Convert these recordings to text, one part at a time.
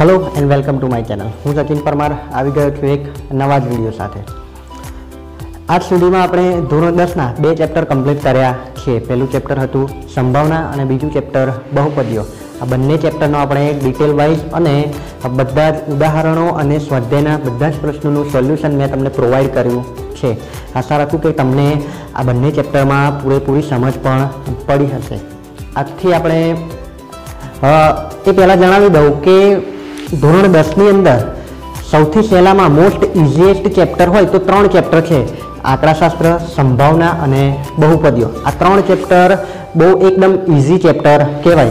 Hello and welcome to my channel. हूँ सचिन परमार आवी गयो छुं एक नवा ज विडियो साथे। आज सुधी में आपणे धोरण 10 ना बे चेप्टर कम्प्लीट कर्या छे। पहेलुं चेप्टर हतुं संभावना अने बीजुं चेप्टर बहुपदीओ। आ बंने चेप्टरनो आपणे डिटेल वाइज अने बधा ज उदाहरणों अने स्वाध्यायना बधा ज प्रश्नोनुं सोल्यूशन मैं तमने प्रोवाइड कर्युं छे। आशा राखुं के तमने आ बंने चेप्टरमां पूरेपूरी समझ पण पड़ी हशे। आजथी आपणे ए पहेला जणावी दऊं के ધોરણ 10 ની અંદર સૌથી સહેલામાં મોસ્ટ ઇઝીએસ્ટ ચેપ્ટર હોય તો ત્રણ ચેપ્ટર છે: આંકડાશાસ્ત્ર, સંભાવના અને બહુપદીઓ। આ ત્રણ ચેપ્ટર બહુ એકદમ ઇઝી ચેપ્ટર કહેવાય,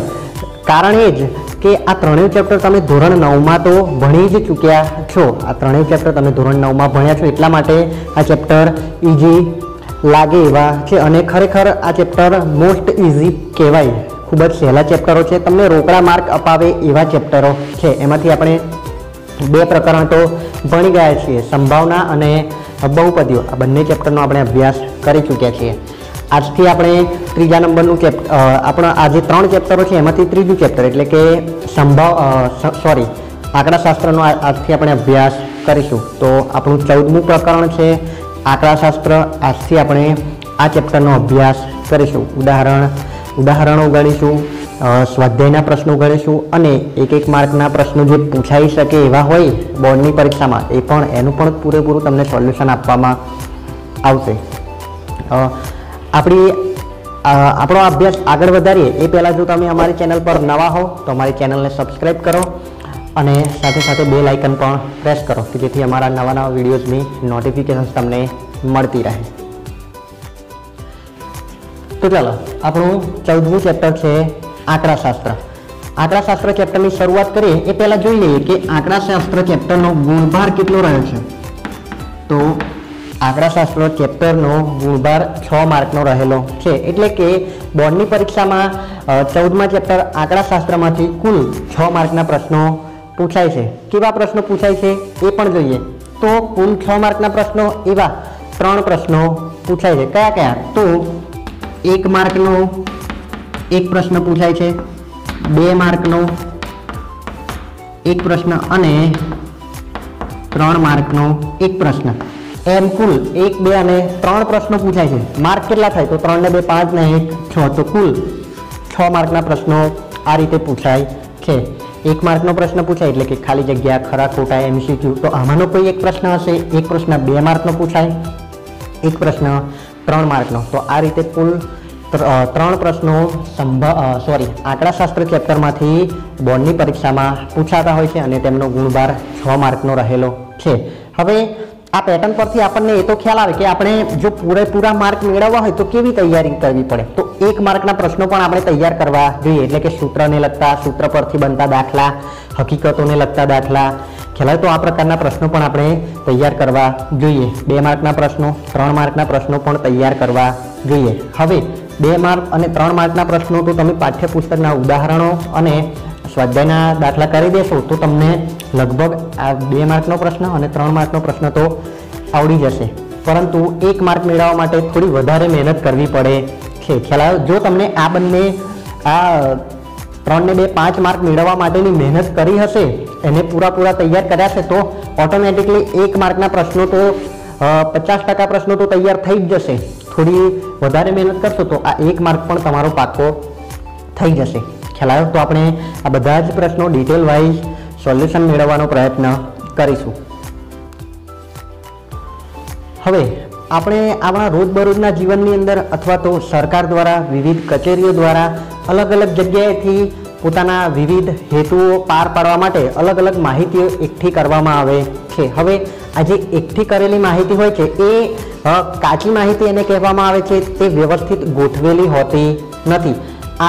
કારણ એ જ કે આ ત્રણેય ચેપ્ટર તમે ધોરણ 9માં તો ભણી જ ચૂક્યા છો। આ ત્રણેય ચેપ્ટર તમે ધોરણ 9માં ભણ્યા છો, એટલા માટે આ ચેપ્ટર ઇઝી લાગે એવા છે અને ખરેખર આ ચેપ્ટર મોસ્ટ ઇઝી કહેવાય। ખૂબ જ સહેલા ચેપ્ટરો છે, તમને રોકડા માર્ક અપાવે એવા ચેપ્ટરો છે। એમાંથી આપણે બે પ્રકરણ તો ભણી ગયા છીએ, સંભાવના અને બહુપદીઓ। આ બંને ચેપ્ટરનો આપણે અભ્યાસ કરી ચૂક્યા છીએ। આજથી આપણે ત્રીજા નંબરનું ચેપ્ટર, આપણા આજે ત્રણ ચેપ્ટરો છે એમાંથી ત્રીજું ચેપ્ટર એટલે કે આંકડાશાસ્ત્રનો આજથી આપણે અભ્યાસ કરીશું। તો આપણું 14મું પ્રકરણ છે આંકડાશાસ્ત્ર। આજથી આપણે આ ચેપ્ટરનો અભ્યાસ કરીશું। उदाहरणों गणीशूँ, स्वाध्यायना प्रश्नों गणीशूँ अने एक एक मार्कना प्रश्नों जो पूछाई सके एवा होय बोर्डनी परीक्षा में ए पण एनुं पण पूरेपूरुं तमने सोल्यूशन आपवामां आवशे। आपणो अभ्यास आगळ वधारीए ए पहेला जो तमे अमारी चेनल पर नवा हो तो अमारी चेनलने सब्सक्राइब करो अने साथे साथे बेल आइकन पण प्रेस करो के जेथी अमारा नवा नवा विडियोजनी नोटिफिकेशन्स तमने मळती रहे। तो चलो आपणो 14मुं चेप्टर छे आंकड़ाशास्त्र। आंकड़ाशास्त्र चेप्टर की शुरुआत करिए ए पहेला जोई लईए कि आंकड़ाशास्त्र चेप्टरनो गुणभार केटलो रह्यो छे। तो आंकड़ाशास्त्र चेप्टरनो गुणभार 6 मार्कनो रहेलो छे, एटले के बोर्डनी परीक्षामां 14मां चेप्टर आंकड़ाशास्त्रमांथी कुल 6 मार्कना प्रश्नों पूछाय छे। केवा प्रश्नों पूछाय छे ए पण जोईए। तो कुल 6 मार्कना प्रश्नों एवा 3 प्रश्नों पूछाय छे। क्या क्या? तो एक मार्कनो एक प्रश्न पूछाय छे, बे मार्कनो एक प्रश्न अने 3 मार्कनो एक प्रश्न, एम कुल 1, 2 अने 3 प्रश्नों पूछाय छे। मार्क केटला थाय? तो 3 ने 2 5 ने 1 6। तो कुल 6 मार्कना प्रश्नों आ रीते पूछाय छे। एक मार्कनो प्रश्न पूछाय एटले के खाली जग्या, खरा खोटा, एमसीक्यू। तो आमानो कोई एक प्रश्न हशे। एक प्रश्न 2 मार्कनो पूछाय, एक प्रश्न 3 मार्कनो। तो आ रीते कुल 3 प्रश्नों आंकड़ाशास्त्र चेप्टर मांथी बोर्डनी परीक्षा में पूछाता होय छे अने तेमनो गुणभार 6 मार्कनो रहेलो छे। हवे आ पेटर्न परथी आपणने ए तो ख्याल आवे के आपणे जो पूरेपूरा मार्क मेळववा होय तो केवी तैयारी करवी पड़े। तो 1 मार्कना प्रश्नों पण आपणे तैयार करवा जोईए, एटले के सूत्रने लगता, सूत्र परथी बनता दाखला, हकीकतोने लगता दाखला ख्याल। तो आ प्रकारना प्रश्नों पण आपणे तैयार करवा जोईए। 2 मार्कना प्रश्नों, 3 मार्कना प्रश्नों पण तैयार करवा जोईए। हवे 2 मार्क अने 3 मार्कना प्रश्नों तो तमे पाठ्यपुस्तकना उदाहरणों अने स्वाध्यायना दाखला करी देशो तो तमने लगभग आ 2 मार्कनो प्रश्न अने 3 मार्कनो प्रश्न तो आवड़ी जशे, परंतु 1 मार्क मेळववा माटे थोड़ी वधारे मेहनत करवी पड़े छे। ख्याल? जो तमने आ बंने आ 3 ने 2 5 मार्क मेळववा माटेनी मेहनत करी हशे, एने पूरापूरा तैयार कर्या छे तो ऑटोमेटिकली 1 मार्कना प्रश्नों तो 50% प्रश्नों तो तैयार थई ज जशे। थोड़ी वधारे मेहनत करशो तो आ 1 मार्क पण तमारो पाको थई जशे। ख्याल आव्यो? तो आपणे आ बधा ज प्रश्नों डिटेल वाइज सोल्यूशन मेळवવાનો प्रयत्न करीशुं। हवे આપણે આપણા રોજબરોજના જીવનની અંદર અથવા તો સરકાર દ્વારા, વિવિધ કચેરીઓ દ્વારા અલગ અલગ જગ્યાએથી પોતાના વિવિધ હેતુઓ પાર પાડવા માટે અલગ અલગ માહિતીઓ એકઠી કરવામાં આવે છે। હવે આ જે એકઠી કરેલી માહિતી હોય છે એ કાચી માહિતી એને કહેવામાં આવે છે, તે વ્યવસ્થિત ગોઠવેલી હોતી નથી।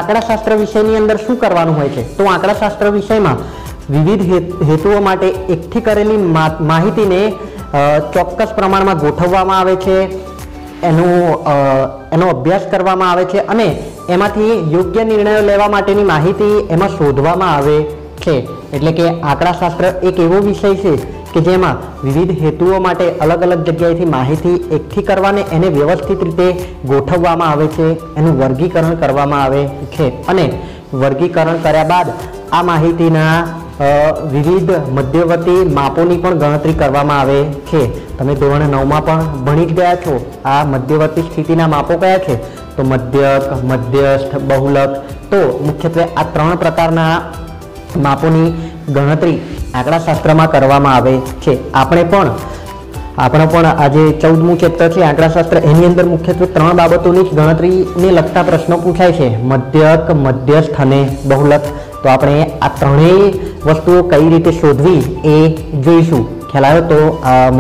આંકડાશાસ્ત્ર વિષયની અંદર શું કરવાનું હોય છે? તો આંકડાશાસ્ત્ર વિષયમાં વિવિધ હેતુઓ માટે એકઠી કરેલી માહિતીને ચોક્કસ પ્રમાણમાં ગોઠવવામાં આવે છે, એનો અભ્યાસ કરવામાં આવે છે અને એમાંથી યોગ્ય નિર્ણયો લેવા માટેની માહિતી એમાં શોધવામાં આવે છે। એટલે કે આંકડાશાસ્ત્ર એક એવો વિષય છે કે જેમાં વિવિધ હેતુઓ માટે અલગ અલગ જગ્યાએથી માહિતી એકઠી કરવાને એને વ્યવસ્થિત રીતે ગોઠવવામાં આવે છે, એનું વર્ગીકરણ કરવામાં આવે છે અને વર્ગીકરણ કર્યા બાદ આ માહિતીના विविध मध्यवर्ती मापोनी पण गणतरी करवामां आवे छे। तमे धोरण 9 मां पण भणी गया छो। आ मध्यवर्ती स्थितिना मापो कया छे? तो मध्यक, मध्यस्थ, बहुलक। तो मुख्यत्वे आ त्रण प्रकारना मापोनी गणतरी आंकड़ाशास्त्रमा करवामां आवे छे। આપણે પણ આજે 14મું ચેપ્ટર છે આંકડાશાસ્ત્ર, એની અંદર મુખ્યત્વે ત્રણ બાબતોની ગણતરીને લગતા પ્રશ્નો પૂછાય છે, મધ્યક, મધ્યસ્થ અને બહુલક। તો આપણે આ ત્રણેય વસ્તુઓ કઈ રીતે શોધવી એ જોઈશું। ખ્યાલ આવ્યો? તો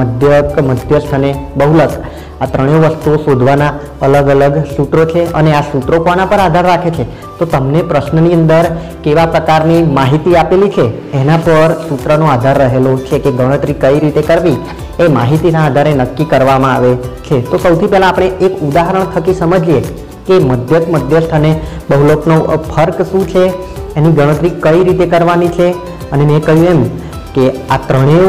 મધ્યક, મધ્યસ્થ અને બહુલક આ ત્રણેય વસ્તુઓ શોધવાના અલગ અલગ સૂત્રો છે, અને આ સૂત્રો કોના પર આધાર રાખે છે? તો તમને પ્રશ્નની અંદર કેવા પ્રકારની માહિતી આપેલી છે એના પર સૂત્રનો આધાર રહેલો છે કે ગણતરી કઈ રીતે કરવી ए माहितीना आधारे नक्की करवामां आवे छे। तो सौथी पहला आपणे एक उदाहरण थकी समझीए कि मध्यक, मध्यस्थ अने बहुलकनो फर्क शुं छे, एनी गणतरी कई रीते करवानी छे। अने मैं कह्युं एम के आ त्रणेय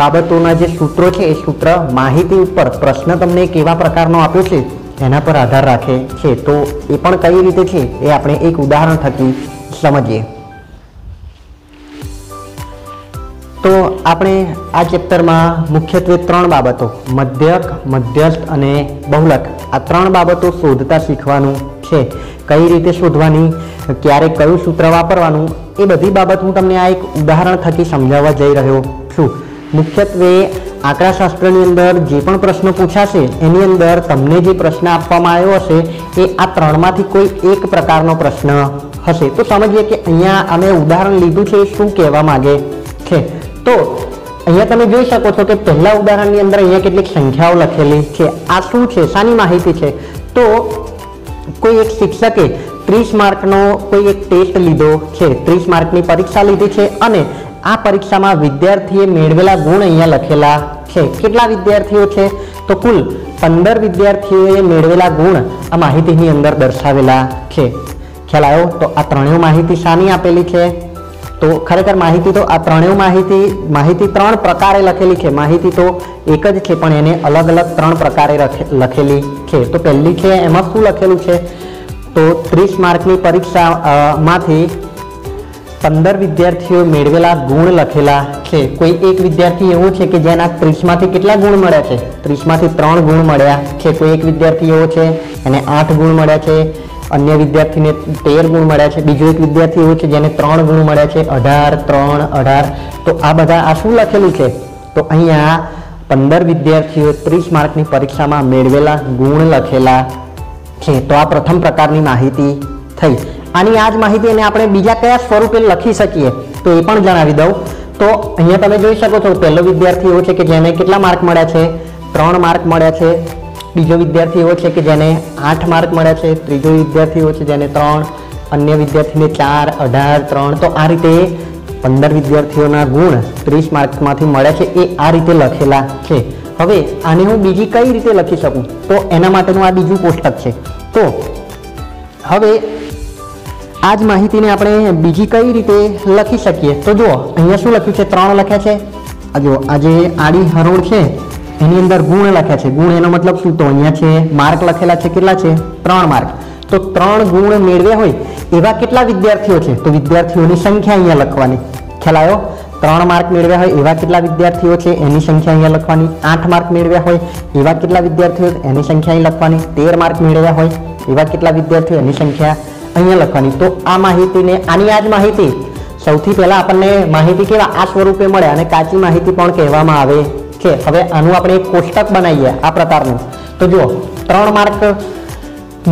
बाबतोना जे सूत्रो छे ए सूत्र माहिती उपर, प्रश्न तमने केवा प्रकारनो आप्यो छे एना पर आधार राखे छे। तो ए पण कई रीते छे ए आपणे एक उदाहरण थकी समझीए। तो आपणे आ चेप्टरमां मुख्यत्वे त्रण बाबतो मध्यक, मध्यस्थ अने बहुलक आ त्रण बाबतो शोधता शीखवानुं छे। कई रीते शोधवानी, क्यारे कयुं सूत्र वापरवानुं ए बधी बाबत हूँ तमने आ एक उदाहरण थकी समजाववा जई रह्यो छुं। मुख्यत्वे आंकड़ाशास्त्रनी अंदर जे पण प्रश्न पूछाशे एनी अंदर तमने जे प्रश्न आपवामां आव्यो हशे ए आ त्रणमांथी कोई एक प्रकारनो प्रश्न हशे। तो समजीए कि अहींया अमे उदाहरण लीधुं छे शुं कहेवा मागे छे। तो अहींया तमे जोई शको छो के पहला उदाहरणनी अंदर अहींया केटलीक संख्याओ लखेली छे। आ शुं छे, सानी माहिती छे? तो कोई एक शिक्षके 30 मार्कनो कोई एक टेस्ट लीधो छे, 30 मार्कनी परीक्षा लीधी छे अने आ परीक्षामां विद्यार्थीए मेळवेला गुण अहींया लखेला छे। केटला विद्यार्थीओ छे? तो कुल 15 विद्यार्थीओए मेळवेला गुण आ माहितीनी अंदर दर्शावेला छे। ख्याल आव्यो? तो आ त्रणेय माहिती सानी आपेली छे? तो खरेखर माहिती तो आ त्रणेय माहिती त्रण प्रकारे लखेली छे। माहिती तो एक ज छे पण एने अलग अलग त्रण प्रकारे लखेली छे। तो पहली छे एमां शुं लखेलुं छे? तो 30 मार्कनी परीक्षा मांथी 15 विद्यार्थीओ मेळवेला गुण लखेला छे। कोई एक विद्यार्थी एवो छे के जेना 30 मांथी केटला गुण मळ्या छे? 30 मांथी 3 गुण मळ्या छे। कोई एक विद्यार्थी एवो छे एने 8 गुण मळ्या छे, अन्य विद्यार्थी ने 13 गुण मळ्या छे, बीजो एक विद्यार्थी एवो छे जेने 3 गुण मळ्या छे, 18, 3, 18। तो आ बधा आ शुं लखेलुं छे? तो अहींया 15 विद्यार्थीओ 30 मार्कनी परीक्षामां मेळवेला गुण लखेला छे। तो आ प्रथम प्रकारनी माहिती थई। आनी आ ज माहितीने आपणे बीजा कया स्वरूपे लखी सकीए तो ए पण जणावी दऊं। तो अहींया तमे जोई शको छो पहेलो विद्यार्थी एवो छे के जेने केटला मार्क मळ्या छे? 3 मार्क मळ्या छे। बीजो विद्यार्थी एवो छे के जेने 8 मार्क मळ्या छे। त्रीजो विद्यार्थी एवो छे जेने 3, अन्य विद्यार्थी ने 4, 18, 3। तो आ रीते 15 विद्यार्थीओना गुण 30 मार्कमांथी मळ्या छे ए आ रीते लखेला छे। हवे आने हूँ बीजी कई रीते लखी सकूँ? तो एना माटेनुं आ बीजुं कोष्टक छे। तो हवे आ ज माहितीने आपणे बीजी कई रीते लखी सकीए? तो जुओ अहींया शुं लख्युं छे? 3 लख्या छे। आ जुओ आ जे आडी हरोळ छे એની અંદર ગુણ લખ્યા છે। ગુણ એનો મતલબ શું? તો અહીંયા છે માર્ક લખેલા છે, કેટલા છે? 3 માર્ક। તો 3 ગુણ મેળવ્યા હોય એવા કેટલા વિદ્યાર્થીઓ છે? તો વિદ્યાર્થીઓની સંખ્યા અહીંયા લખવાની। ખ્યાલ આવ્યો? 3 માર્ક મેળવ્યા હોય એવા કેટલા વિદ્યાર્થીઓ છે એની સંખ્યા અહીંયા લખવાની। 8 માર્ક મેળવ્યા હોય એવા કેટલા વિદ્યાર્થીઓ એની સંખ્યા અહીં લખવાની। 13 માર્ક મેળવ્યા હોય એવા કેટલા વિદ્યાર્થીઓ એની સંખ્યા અહીંયા લખવાની। તો આ માહિતીને આની આ જ માહિતી સૌથી પહેલાં આપણને માહિતી કેવા આ સ્વરૂપે મળે અને કાચી માહિતી પણ કહેવામાં આવે છે। હવે આનું આપણે એક કોષ્ટક બનાવીએ આ પ્રકારનું। તો જુઓ 3 માર્ક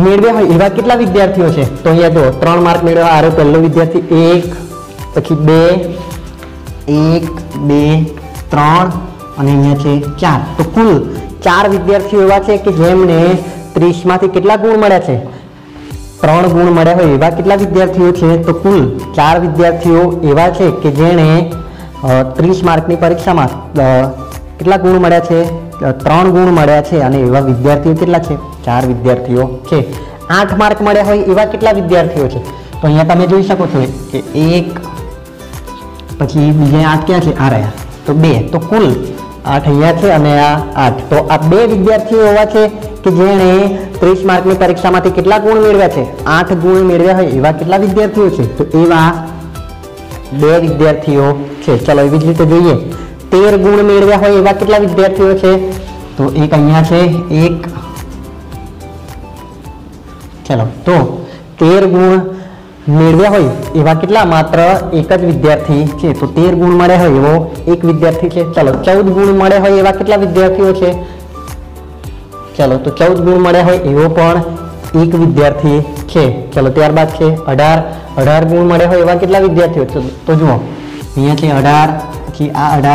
મેળવ્યા હોય એવા કેટલા વિદ્યાર્થીઓ છે? તો અહીંયા જુઓ 3 માર્ક મેળવ્યા આરો પહેલો વિદ્યાર્થી 1, પછી 2, 1, 2, 3 અને અહીંયા છે 4। તો કુલ 4 વિદ્યાર્થીઓ એવા છે કે જેમને 30 માંથી કેટલા ગુણ મળ્યા છે? 3 ગુણ મળ્યા હોય એવા કેટલા વિદ્યાર્થીઓ છે? તો કુલ 4 વિદ્યાર્થીઓ એવા છે કે જેણે 30 માર્કની પરીક્ષામાં કેટલા ગુણ મળ્યા છે? 3 ગુણ મળ્યા છે। અને એવા વિદ્યાર્થીઓ કેટલા છે? 4 વિદ્યાર્થીઓ છે। 8 માર્ક મળ્યા હોય એવા કેટલા વિદ્યાર્થીઓ છે? તો અહીંયા તમે જોઈ શકો છો કે 1, પછી બીજા 8 ક્યાં છે? આ રહ્યા। તો 2। તો કુલ 8 અહીંયા છે અને આ 8। તો આ 2 વિદ્યાર્થીઓ એવા છે કે જેણે 30 માર્કની પરીક્ષામાંથી કેટલા ગુણ મેળવ્યા છે? 8 ગુણ મેળવ્યા હોય એવા કેટલા વિદ્યાર્થીઓ છે? તો એવા बे विद्यार्थीओ छे। चलो एवी ज रीते जोईए 13 गुण मेळव्या होय एवा केटला विद्यार्थीओ छे तो एक अहींया छे एक। चलो तो 13 गुण मेळव्या होय एवा केटला मात्र एक ज विद्यार्थी छे तो 13 गुण मळे होय एवो एक विद्यार्थी छे। चलो 14 गुण मळे होय एवा केटला विद्यार्थीओ छे। चलो तो 14 गुण मळे होय एवो पण एक विद्यार्थी छे। चलो त्यारबाद छे 18 गुण मळे होय एवा केटला विद्यार्थीओ छे तो जुओ अहींया छे 18 की आ 18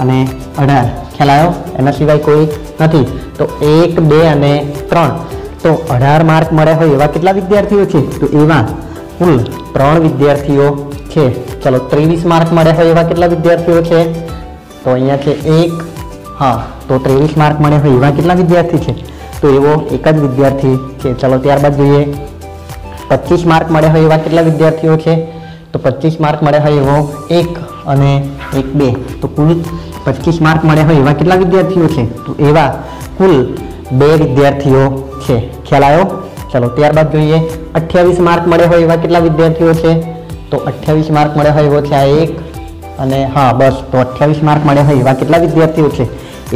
अने 18 ख्याल आव्यो एना सिवाय कोई नथी तो 1 2 अने 3 तो 18 मार्क मळे होय एवा केटला विद्यार्थीओ छे तो एवा कुल 3 विद्यार्थीओ छे। चलो 23 मार्क मळे होय एवा केटला विद्यार्थीओ छे तो अहींया छे 1 हां तो 23 मार्क मळे होय एवा केटला विद्यार्थी छे तो एवो एक ज विद्यार्थी छे। चलो त्यारबाद जोईए 25 मार्क मळे होय एवा केटला विद्यार्थीओ छे तो 25 मार्क मळे होय एवो 1 अने 1 2 तो कुल 25 मार्क मळे होय एवा केटला विद्यार्थीओ छे तो एवा कुल 2 विद्यार्थीओ छे। ख्याल आव्यो। चलो त्यारबाद जोईए 28 मार्क मळे होय एवा केटला विद्यार्थीओ छे तो 28 मार्क मळे होय एवो छे आ 1 अने हां बस तो 28 मार्क मळे होय एवा केटला विद्यार्थीओ छे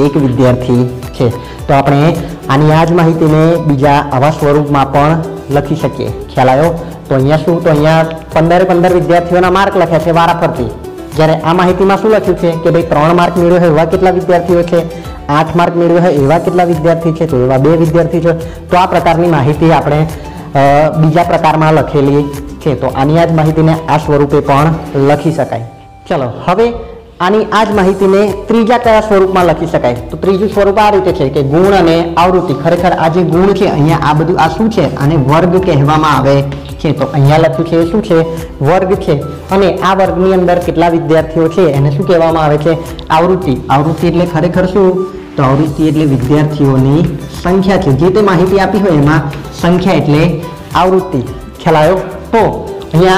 एक विद्यार्थी छे। तो आपणे आनी आज माहिती ने बीजा आवा स्वरूप में पण लखी सकीए। ख्याल आव्यो। तो अहींया शुं तो अहींया 15 विद्यार्थीओना मार्क लख्या छे वाराफरती ज्यारे आ माहितीमां शुं लख्युं छे के भाई 3 मार्क मेळव्यो छे एवा केटला विद्यार्थीओ छे 8 मार्क मेळव्यो छे एवा केटला विद्यार्थी छे तो एवा 2 विद्यार्थी छे। तो आ प्रकारनी माहिती आपणे बीजा प्रकारमां लखेली छे तो आनी आज माहितीने आ स्वरूपे पण लखी शकाय। चलो हवे आनी आज माहिती ने त्रीजा क्या स्वरूप में लखी शकाय तो त्रीजु स्वरूप आ रीते छे के गुण अने आवृत्ति। खरेखर आ जे गुण छे अहींया आ बधुं आ शुं छे आने वर्ग कहेवामां आवे छे तो अहींया लख्युं छे शुं छे वर्ग छे अने आ वर्गनी अंदर केटला विद्यार्थीओ छे एने शुं कहेवामां आवे छे आवृत्ति। आवृत्ति एटले खरेखर शुं तो आवृत्ति एटले विद्यार्थीओनी संख्या छे जे ते माहिती आपी होय एमां संख्या एटले आवृत्ति। ख्याल आव्यो। तो अहींया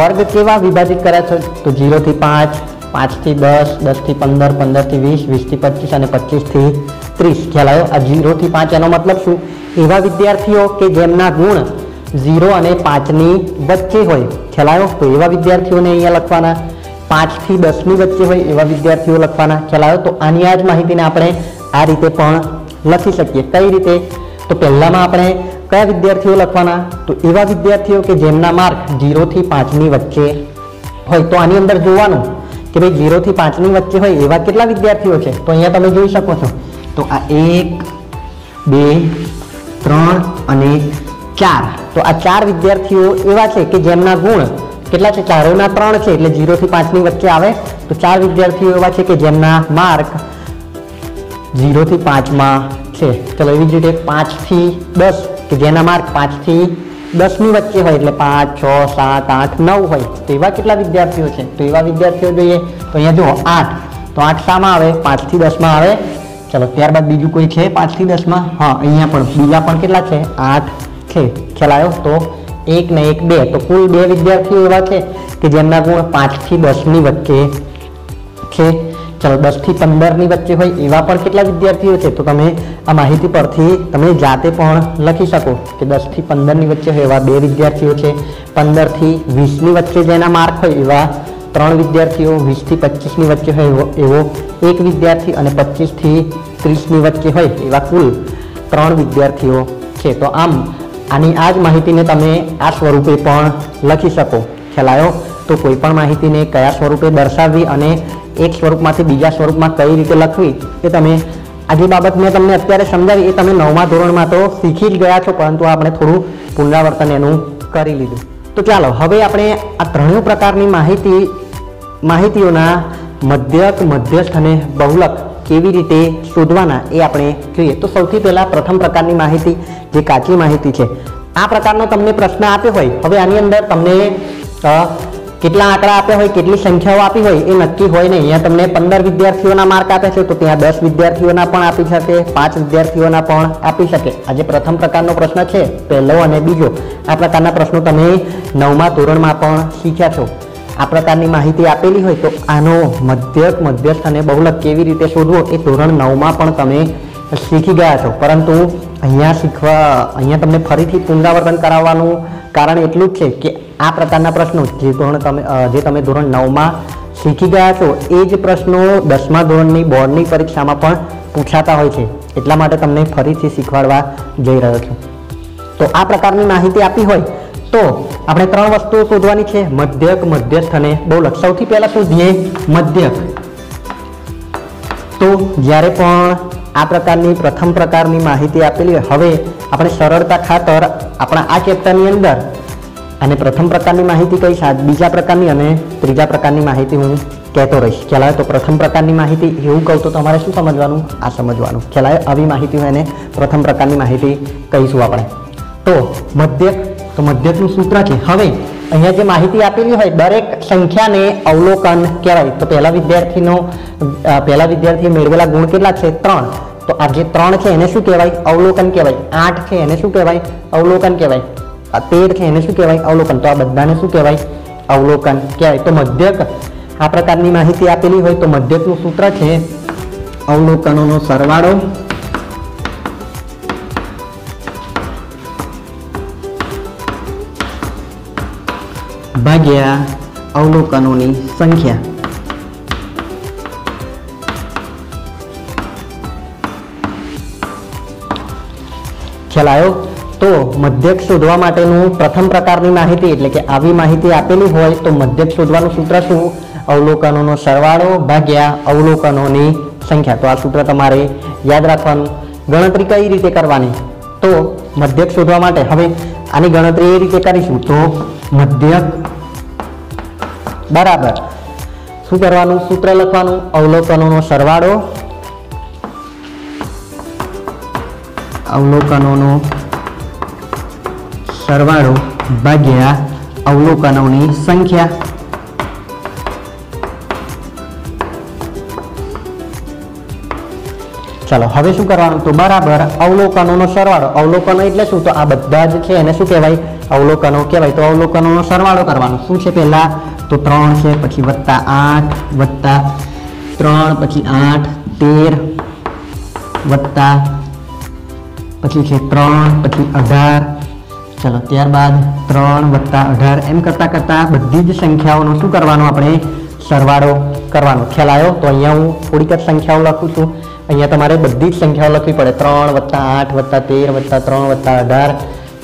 वर्ग केवा विभाजित कर्या छे तो 0 थी 5 5 थी 10 10 थी 15 15 थी 20 20 थी 25 और 25 थी 30। ख्याल आव्यो। आ 0 थी 5 एनो मतलब शुं एवा विद्यार्थीओ के जेमना गुण 0 अने 5 नी वच्चे होय। ख्याल आव्यो। तो एवा विद्यार्थीओने अहींया लखवाना 5 थी 10 नी वच्चे होय एवा विद्यार्थीओ लखवाना। ख्याल आव्यो। तो आनी आ ज माहितीने आपणे आ रीते पण लखी शकीए। कई रीते तो पहेलामां आपणे क्या विद्यार्थीओ लखवाना तो एवा विद्यार्थीओ के जेमना मार्क 0 थी 5 नी वच्चे होय तो आनी अंदर जोवानुं के भाई 0 थी 5 नी वच्चे होय एवा केटला विद्यार्थीओ छे तो अहींया तमे जोई शको छो तो आ 1 2 3 अने 4 तो आ 4 विद्यार्थीओ एवा छे के जेमना गुण केटला छे 4 ना 3 छे एटले 0 थी 5 नी वच्चे आवे तो 4 विद्यार्थीओ एवा छे के जेमना मार्क 0 थी 5 मां छे। चलो एवी ज रीते 5 थी 10 के जेना मार्क 5 थी 10 नी वच्चे होय एटले 5 6 7 8 9 होय तो एवा केटला विद्यार्थीओ छे तो एवा विद्यार्थीओ जोईए तो अहींया जुओ 8 तो 8 सामा आवे 5 थी 10 मां आवे। चलो त्यारबाद बीजू कोई छे 5 थी 10 मां हां अहींया पण बीजा पण केटला छे 8 छे। ख्याल आव्यो। तो 1 ने 1 2 तो कुल 2 विद्यार्थीओ एवा छे के जेमना गुण 5 थी 10 नी वच्चे छे। चलो 10 थी 15 नी वच्चे होय एवा पण केटला विद्यार्थीओ छे तो तमे आ माहिती परथी तमे जाते पण लखी शको के 10 थी 15 नी वच्चे होय एवा 2 विद्यार्थीओ छे 15 थी 20 नी वच्चे जेना मार्क होय एवा 3 विद्यार्थीओ 20 थी 25 नी वच्चे होय एवो 1 विद्यार्थी अने 25 थी 30 नी वच्चे होय एवा कुल 3 विद्यार्थीओ छे। तो आम आनी आ ज माहितीने तमे आ स्वरूपे पण लखी शको। ख्याल आव्यो। तो कोई पण माहितीने कया स्वरूपे दर्शावी अने एक स्वरूप में बीजा स्वरूप में कई रीते लखवी ए तमे आज बाबत मैं तमने अत्यारे समझावी ए तमे 9मा धोरण में तो शीखी ज गया छो परंतु आपणे थोड़ुं पुनरावर्तन एनुं करी लीधुं। तो चलो हवे आपणे आ त्रणेय प्रकारनी माहितीओना मध्यक मध्यस्थ अने बहुलक केवी रीते शोधवाना ए आपणे जोईए। तो सौथी पहेला प्रथम प्रकारनी माहिती जे काची माहिती छे आ प्रकारनो तमने प्रश्न आप्यो होय हवे आनी अंदर तमने केटला आंकड़ा आप्या होय केटली संख्याओ आपी होय ए नक्की होय नहीं। अहींया तमने 15 विद्यार्थीओना मार्क आप्या छे तो त्यां 10 विद्यार्थीओना पण आपी शके 5 विद्यार्थीओना पण आपी शके। आ जे प्रथम प्रकारनो प्रश्न छे पहेलो अने बीजो आ प्रकारना प्रश्नो तमे 9मा धोरणमां पण शीख्या छो। आ प्रकारनी माहिती आपेली होय तो आनो मध्यक मध्यस्थ अने बहुलक केवी रीते शोधवो ए धोरण 9मां पण तमे शीखी गया छो परंतु अहींया तमने फरीथी पुनरावर्तन कराववानुं कारण एटलुं ज छे के आ प्रकारना प्रश्नों जे तमे धोरण 9 मां सीखी गया छो ए ज प्रश्नों 10मा धोरणनी बोर्डनी परीक्षामां पण पूछाता होय छे, एटला माटे तमने फरीथी शीखवाडवा जई रह्यो छुं। तो आ प्रकारनी माहिती आपी होय तो आपणे त्रण वस्तुओ शोधवानी छे, मध्यक, मध्यस्थ अने बहुलक। सौथी पहेला शोधीए मध्यक। तो ज्यारे पण आ प्रकारनी प्रथम प्रकारनी माहिती आपेली होय, हवे आपणे सरळता खातर आपणा आ चेप्टरनी अंदर अने प्रथम प्रकारनी माहिती कई साथ बीजा प्रकारनी अने त्रीजा प्रकारनी माहिती हूँ कहते रहीश। ख्याल तो प्रथम प्रकारनी माहिती एवं कहूँ तो तमारे शुं समझवानुं, आ समझवानुं। ख्याल आवी माहिती होय एने प्रथम प्रकारनी माहिती कहीशुं आपणे। तो मध्यक, तो मध्यकनुं सूत्र छे। हवे अहींया जे माहिती आपेली होय दरेक संख्याने अवलोकन कहेवाय। तो पहिला विद्यार्थी मेळवेला गुण केटला छे? 3। तो आ जे 3 छे एने शुं कहेवाय? अवलोकन कहेवाय। 8 छे एने शुं कहेवाय? अवलोकन कहेवाय। 13 छे एने शुं कहेवाय? अवलोकन। तो आ बधाने शुं कहेवाय? अवलोकन कहेवाय। तो मध्यक आ प्रकारनी माहिती आपेली होय तो मध्यकनुं सूत्र छे अवलोकनोनो सरवाळो भाग्या अवलोकनोनी संख्या। ख्याल आयो? तो मध्यक शोधवा माटेनुं प्रथम प्रकारनी माहिती एटले के आवी माहिती आपेली होय तो मध्यक शोधवानुं सूत्र शुं? अवलोकनोनो सरवाळो भाग्या अवलोकनोनी संख्या। तो आ सूत्र तमारे याद राखवानुं। गणतरी कई रीते करवानी? तो मध्यक शोधवा माटे हवे आनी गणतरी ए रीते करीशुं तो मध्यक बराबर शुं करवानुं? सूत्र लखवानुं अवलोकनोनो सरवाळो अवलोकनोनो सरवाळो भाग्या अवलोकनोनी संख्या। चलो हवे शुं करवानुं तो बराबर अवलोकनोनो सरवाळो। अवलोकनो एटले शुं तो आ बधा ज छे एने शुं कहेवाय? अवलोकनो कहेवाय। तो अवलोकनोनो सरवाळो करवानो शुं छे? पहेला तो 3 छे पछी +8 +3 पछी 8 13 पछी छे 3 पछी 18। चलो त्यारबाद 3 +18 एम करता करता बधी ज संख्याओनो शुं करवानो? आपणे सरवाळो करवानो। ख्याल आव्यो? तो अहींया हुं थोडीक ज संख्याओ लखुं छुं। अहींया तमारे बधी ज संख्याओ लखवी पड़े 3 +8 +13 +3 +18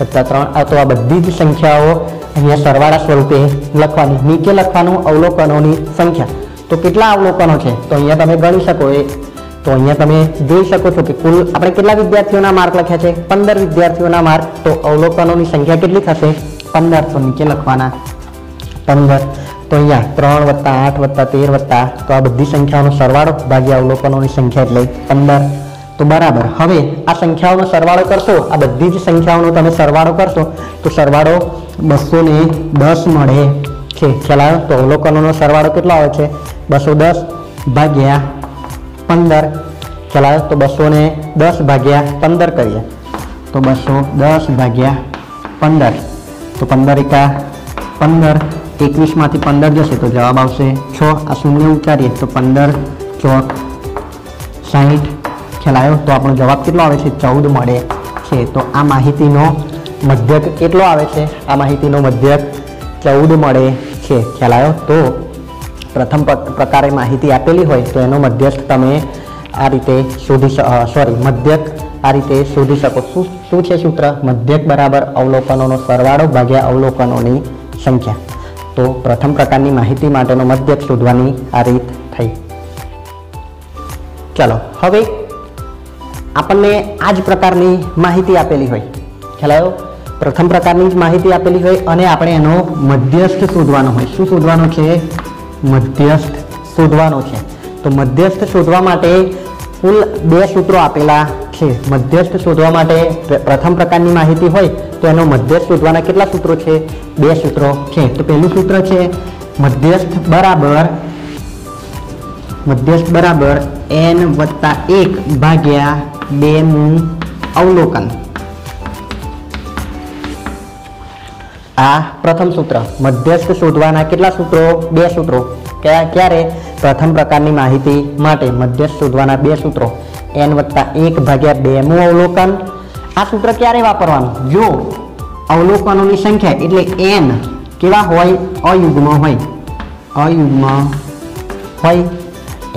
+3 आ तो आ बधी ज संख्याओ अहींया सरवाळा स्वरूपे लखवानी। नीचे लखवानुं अवलोकनोनी संख्या। तो केटला अवलोकनो छे तो अहींया तमे गणी शको। तो अहींया तमे जोई शको छो के कुल आपणे केटला विद्यार्थीओना मार्क लख्या छे? 15 विद्यार्थीओना मार्क। तो अवलोकनोनी संख्या केटली थशे? 15। तो नीचे लखवाना 15। तो अहींया 3 +8 +13 तो आ बधी संख्याओनो सरवाळो भाग्या अवलोकनोनी संख्या एटले 15। तो बराबर हवे आ संख्याओनो सरवाळो करशो, आ बधी ज संख्याओनो तमे सरवाळो करशो तो सरवाळो 210 મળે છે। ખ્યાલ? તો અવલોકનોનો સરવાળો કેટલો આવે છે? 210 ભાગ્યા 15। ખ્યાલ? તો 210 ભાગ્યા 15 કરીએ तो 210 ભાગ્યા 15 तो 15 * 15 21 15 जैसे तो जवाब आवशे 6। आ शून्य उतारीए तो 15 × 4 60। ख्याल आयो? तो आपणो जवाब केटलो आवे छे? 14 મળે છે। तो आ माहितीनो मध्यक केटलो आवे छे? आ माहितीनो मध्यक 14 મળે છે। ख्याल आयो? तो प्रथम प्रकारे माहिती आपेली होय तो एनो मध्यस्थ तमे आ रीते मध्यक आ रीते शोधी शको। शुं छे सूत्र? मध्यक बराबर अवलोकनोनो सरवाळो भाग्या अवलोकनोनी संख्या। तो प्रथम प्रकारनी माहिती माटेनो मध्यक शोधवानी आ रीत थई। चलो हवे आपने आज प्रकारनी माहिती आपेली होय। ख्याल आव्यो? प्रथम प्रकारनी ज माहिती आपेली होय अने आपणे एनो मध्यस्थ शोधवानो होय। शुं शोधवानो छे? मध्यस्थ शोधवानो छे। तो मध्यस्थ शोधवा माटे कुल 2 सूत्रो आपेला छे। मध्यस्थ शोधवा माटे प्रथम प्रकारनी माहिती होय तो एनो मध्यस्थ शोधवाना केटला सूत्रो छे? 2 सूत्रो छे। तो पहेलुं सूत्र छे मध्यस्थ बराबर n + 1 भाग्या 2 अवलोकन। आ प्रथम सूत्र। मध्यस्थ शोधवाना केटला सूत्रो? 2 सूत्रो। क्यारे? प्रथम प्रकारनी माहिती माटे मध्यस्थ शोधवाना 2 सूत्रो n + 1 भाग्या 2 अवलोकन। आ सूत्र क्यारे वापरवानुं? जो अवलोकनोनी संख्या एटले n केवा होय अयुग्म होय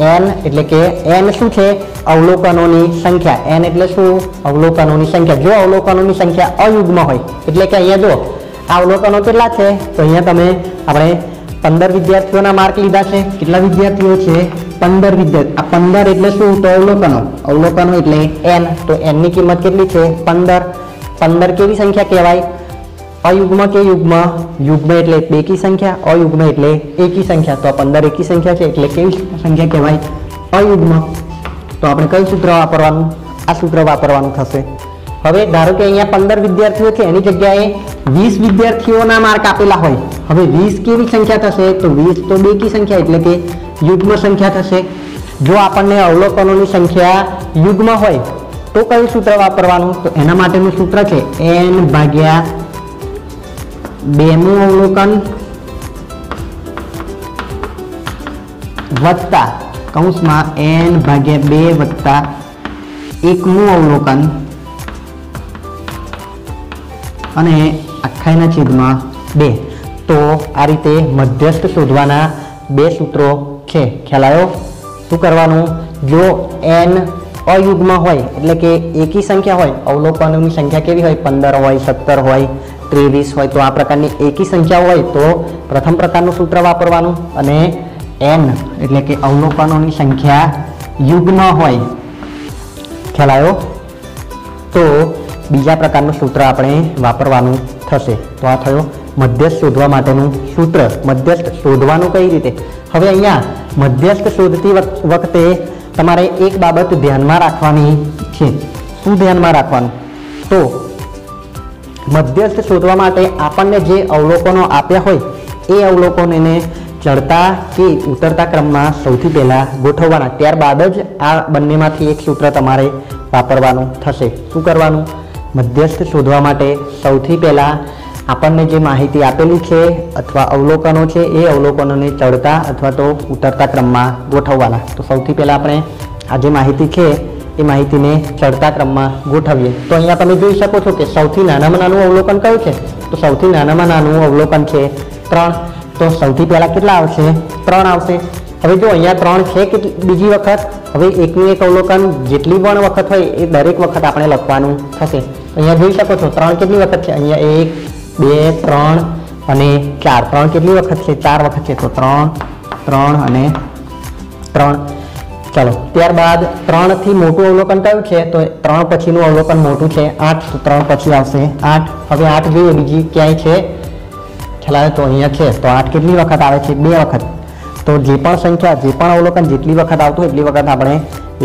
एन एटले के एन शुं छे अवलोकनोनी संख्या एन एटले शुं अवलोकनोनी संख्या जो अवलोकनोनी संख्या अयुग्म होय एटले के अहींया जो अवलोकनो केटला छे तो अहींया तमे आपणे 15 विद्यार्थीओना मार्क लीधा छे केटला विद्यार्थीओ छे 15 विद्यार्थी आ 15 एटले शुं तो अवलोकनो एटले एन तो एन नी किंमत केटली छे 15 15 केवी संख्या कहेवाय अयुग्म के युग्म युग्म एटले बेकी संख्या अयुग्म एटले एकी संख्या तो 15 एकी संख्या छे एटले केवी संख्या कहेवाय अयुग्म तो आपणे કયું સૂત્ર વાપરવાનું આ સૂત્ર વાપરવાનું થશે હવે ધારો કે અહીંયા 15 વિદ્યાર્થીઓ છે એની જગ્યાએ 20 વિદ્યાર્થીઓના માર્ક આપેલા હોય હવે 20 કેવી સંખ્યા થશે તો 20 તો બેકી સંખ્યા એટલે કે યુગ્મ સંખ્યા થશે જો આપણને અવલોકનોની સંખ્યા યુગ્મ હોય તો કયું સૂત્ર વાપરવાનું તો એના માટેનું સૂત્ર છે n ભાગ્યા बेमू अवलोकन वत्ता कौंस में एन भाग्या बे वत्ता एकमू अवलोकन अने अठाईना छेद में बे तो आ रीते मध्यस्थ शोधवाना बे सूत्रों छे ख्याल आव्यो शुं करवानुं जो एन अयुग्म होय एटले के एकी संख्या होय अवलोकनोनी संख्या केवी होय 15 होय 17 होय 23 होय तो आ प्रकारनी एकी संख्या होय तो प्रथम प्रकारनुं सूत्र वापरवानुं अने n एटले के अवलोकनोनी संख्या युग्म होय ख्याल आव्यो तो बीजा प्रकारनुं सूत्र आपणे वापरवानुं थशे तो आ थयो मध्यस्थ शोधवा माटेनुं सूत्र मध्यस्थ शोधवानुं कई रीते हवे अहींया मध्यस्थ शोधती वखते तमारे एक बाबत ध्यान में राखवानी छे शुं ध्यान में राखवानुं तो मध्यस्थ शोधवा माटे आपने जे अवलोकनों आप्या होय ए अवलोकनोने चढ़ता के उतरता क्रम में सौथी पहेला गोठववाना त्यारबाद ज आ बंनेमांथी एक सूत्र तमारे वापरवानुं थशे शुं करवानुं मध्यस्थ शोधवा माटे सौथी पहेला आपने जे माहिती आपेली छे अथवा अवलोकनों छे ए अवलोकनोने चढ़ता अथवा तो उतरता क्रम में गोठववाना तो सौथी पहेला आपणे आ जे माहिती छे ए माहिती ने चढ़ता क्रम में गोठवीए तो अहींया तमे जोई शको छो के सौथी नानामां नानुं अवलोकन कयुं छे तो सौथी नानामां नानुं अवलोकन छे 3 तो सौथी पहेला केटला आवशे 3 आवशे हवे जो अहींया 3 छे के बीजी वखत हवे एकनुं एक अवलोकन जेटली पण वखत होय ए दरेक वखत आपणे लखवानुं थशे अहींया जोई शको छो 3 केटली वखत छे अहींया 1 2 3 અને 4 3 કેટલી વખત છે 4 વખત છે તો 3 3 અને 3 ચાલો ત્યારબાદ 3 થી મોટું અવલોકન કયું છે તો 3 પછીનું અવલોકન મોટું છે 8 તો 3 પછી આવશે 8 હવે 8 જોઈએ બીજી ક્યાંય છે ખ્યાલ તો અહીંયા છે તો 8 કેટલી વખત આવે છે 2 વખત તો જે પણ સંખ્યા જે પણ અવલોકન જેટલી વખત આવતું એટલી વખત આપણે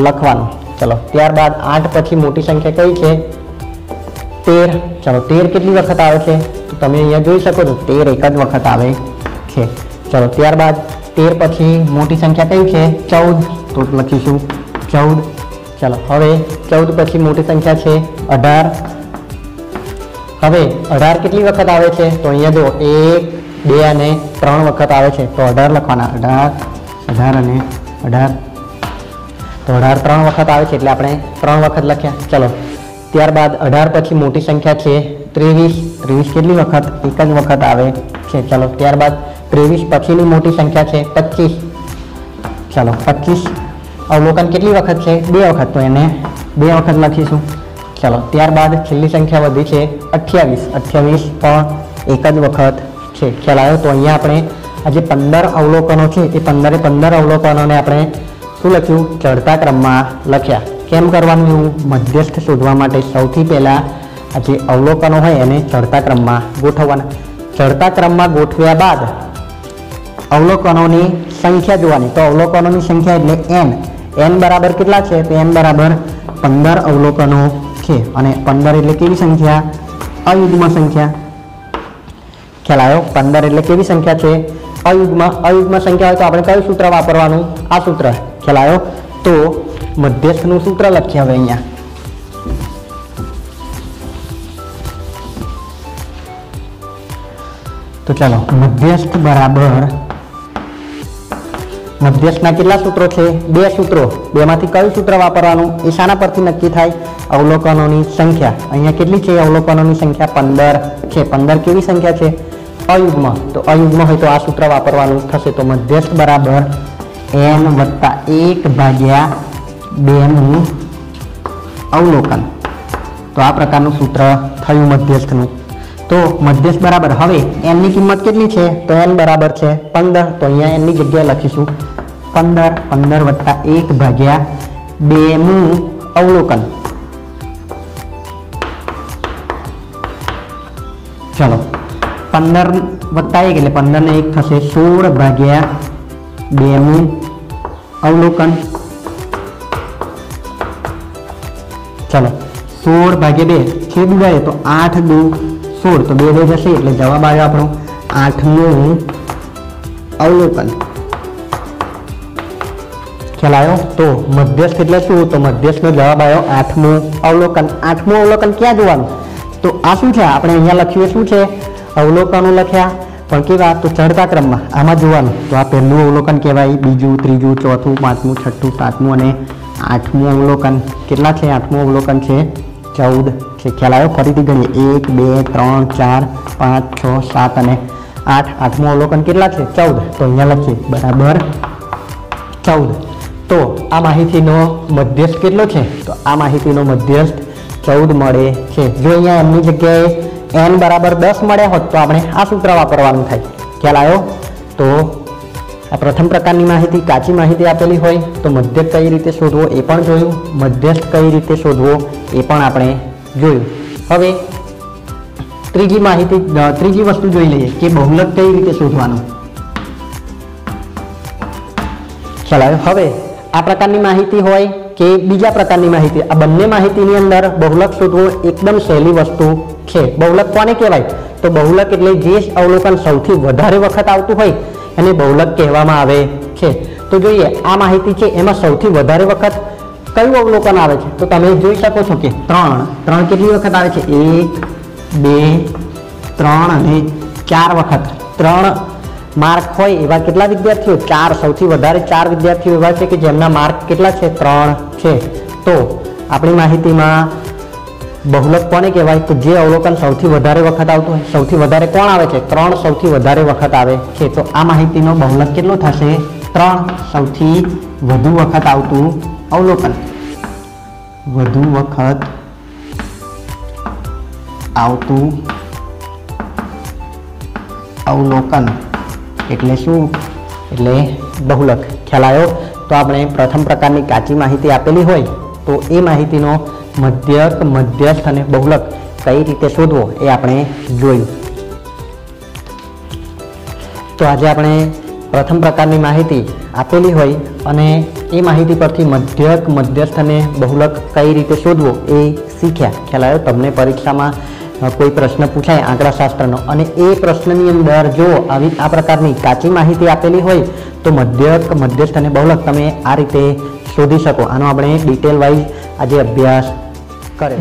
લખવાનું ચાલો ત્યારબાદ 8 પછી મોટી સંખ્યા કઈ છે 13 चलो 13 કેટલી વખત આવે છે તો તમે અહીંયા જોઈ શકો છો 13 એક જ વખત આવે છે ચલો ત્યારબાદ 13 પછી મોટી સંખ્યા કઈ છે 14 તો લખીશું 14 ચલો હવે 14 પછી મોટી સંખ્યા છે 18 હવે 18 કેટલી વખત આવે છે તો અહીંયા જો 1 2 અને 3 વખત આવે છે તો 18 લખવાના 18 18 અને 18 તો 18 3 વખત આવે છે એટલે આપણે 3 વખત લખ્યા ચલો ત્યારબાદ 18 પછી મોટી સંખ્યા છે 23 કેટલી વખત એક જ વખત આવે છે ચાલો ત્યારબાદ 23 પછીની મોટી સંખ્યા છે 25 ચાલો 25 અવલોકન કેટલી વખત છે 2 વખત તો એને 2 વખત લખીશું ચાલો ત્યારબાદ છેલ્લી સંખ્યા વધી છે 28 પણ એક જ વખત છે ખ્યાલ આવ્યો તો અહીંયા આપણે આજે 15 અવલોકનો છે એ 15 અવલોકનોને આપણે શું લખ્યું ચડતા ક્રમમાં લખ્યા કેમ કરવાનું એવું મધ્યસ્થ શોધવા માટે સૌથી પહેલા આ જે અવલોકનો હોય એને ચડતા ક્રમમાં ગોઠવવાના ચડતા ક્રમમાં ગોઠવ્યા બાદ અવલોકનોની સંખ્યા જોવાની તો અવલોકનોની સંખ્યા એટલે n n બરાબર કેટલા છે તો n બરાબર 15 અવલોકનો છે અને 15 એટલે કેવી સંખ્યા અયુગ્મ સંખ્યા ખ્યાલ આવ્યો 15 એટલે કેવી સંખ્યા છે અયુગ્મ સંખ્યા હોય તો આપણે કયું સૂત્ર વાપરવાનું આ સૂત્ર ખ્યાલ આવ્યો તો मध्यस्थનું સૂત્ર લખ્યા હવે અહીંયા તો ચાલો મધ્યસ્થ બરાબર મધ્યસ્થના કેટલા સૂત્રો છે 2 સૂત્રો બેમાંથી કયું સૂત્ર વાપરવાનું એ શાના પરથી નક્કી થાય અવલોકનોની સંખ્યા અહીંયા કેટલી છે અવલોકનોની સંખ્યા 15 છે 15 કેવી સંખ્યા છે अयुग्म तो अयुग्म हो तो आ सूत्र वापरवानुं थशे तो मध्यस्थ बराबर एन वत्ता एक भाग्या बेनुं अवलोकन। तो आ प्रकारनुं सूत्र थयुं मध्यस्थनुं। तो मध्यस्थ बराबर हवे एन नी किंमत केटली छे तो एन बराबर छे 15। तो अहींया एन नी जग्याए लखीशुं 15 वत्ता 1 भाग्या 2 नु अवलोकन। चलो 15 वत्ता 1 एटले 15 ने 1 थशे 16 भाग्या 2 नु अवलोकन। चलो 16 भाग्या 2 छेद उडाए तो 8 दू 16 तो 2 जैसे એટલે જવાબ આવ્યો આપણો 8નું અવલોકન। ખ્યાલ આવ્યો? તો મધ્યસ્થ એટલે શું? તો મધ્યસ્થનો જવાબ આવ્યો 8મું અવલોકન। 8મું અવલોકન ક્યાં જોવાનું? તો આ શું છે? આપણે અહીંયા લખ્યું શું છે? અવલોકનો લખ્યા પણ કેવા? તો ચડતા ક્રમમાં આમાં જોવાનું। તો આ પહેલું અવલોકન કહેવાય, બીજું, ત્રીજું, ચોથું, પાંચમું, છઠ્ઠું, સાતમું અને 8મું અવલોકન। કેટલા છે? 8મું અવલોકન છે 14 છે। ખ્યાલ આવ્યો? ફરીથી ગણીએ 1 2 3 4 5 6 7 અને 8। આઠમું અવલોકન કેટલા છે? 14। તો અહીંયા લખીએ બરાબર 14। તો આ માહિતીનો મધ્યસ્થ કેટલો છે? તો આ માહિતીનો મધ્યસ્થ 14 મળે છે। જો અહીંયા એમની જગ્યાએ n બરાબર 10 મળ્યા હોત તો આપણે આ સૂત્ર વાપરવાનું થાય। ખ્યાલ આવ્યો? તો આ પ્રથમ પ્રકારની માહિતી, કાચી માહિતી આપેલી હોય તો મધ્યસ્થ કઈ રીતે શોધવો એ પણ જોયું, મધ્યસ્થ કઈ રીતે શોધવો એ પણ આપણે જોયું। હવે ત્રીજી વસ્તુ જોઈ લઈએ કે બહુલક કઈ રીતે શોધવાનું। ચલાવ્યો? હવે આ પ્રકારની માહિતી હોય કે બીજા પ્રકારની માહિતી, આ બંને માહિતીની અંદર બહુલક શોધવું એકદમ સહેલી વસ્તુ છે। બહુલક કોને કહેવાય? તો બહુલક એટલે જે અવલોકન સૌથી વધારે વખત આવતું હોય એને બહુલક કહેવામાં આવે છે। તો જોઈએ આ માહિતી છે એમાં સૌથી વધારે વખત કયું અવલોકન આવે છે? તો તમે જોઈ શકો છો કે 3 કેટલી વખત આવે છે? 1 2 3 અને 4 વખત। 3 માર્ક હોય એવા કેટલા વિદ્યાર્થીઓ? 4। સૌથી વધારે 4 વિદ્યાર્થીઓ એવા છે કે જેમના માર્ક કેટલા છે? 3 છે। તો આપણી માહિતીમાં બહુલક કોને કહેવાય? તો જે અવલોકન સૌથી વધારે વખત આવતું હોય। સૌથી વધારે કોણ આવે છે? 3 સૌથી વધારે વખત આવે છે। તો આ માહિતીનો બહુલક કેટલો થશે? 3 સૌથી વધુ વખત આવતું અવલોકન, વધુ વખત આવતું અવલોકન એટલે શું? એટલે બહુલક। ખ્યાલ આવ્યો? તો આપણે પ્રથમ પ્રકારની કાચી માહિતી આપેલી હોય તો એ માહિતીનો મધ્યક, મધ્યસ્થ અને બહુલક કઈ રીતે શોધવો એ આપણે જોયું। તો આજે આપણે પ્રથમ પ્રકારની માહિતી આપેલી હોય અને એ માહિતી પરથી મધ્યક, મધ્યસ્થ અને બહુલક કઈ રીતે શોધવો એ શીખ્યા। ખ્યાલ આવ્યો? તમને પરીક્ષામાં કોઈ પ્રશ્ન પૂછાય આંકડાશાસ્ત્રનો અને એ પ્રશ્નની અંદર જો આવી આ પ્રકારની કાચી માહિતી આપેલી હોય તો મધ્યક, મધ્યસ્થ અને બહુલક તમે આ રીતે શોધી શકો। આનો આપણે ડિટેલ વાઇઝ આજે અભ્યાસ કરે।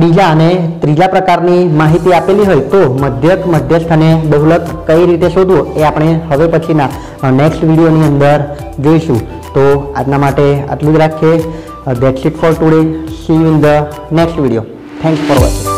બીજા અને ત્રીજા પ્રકારની માહિતી આપેલી હોય તો મધ્યક, મધ્યસ્થ અને બહુલક કઈ રીતે શોધવું એ આપણે હવે પછીના નેક્સ્ટ વિડીયોની અંદર જોઈશું। તો આજના માટે આટલું જ રાખીએ। That's it for today. See you in the next video. Thanks for watching.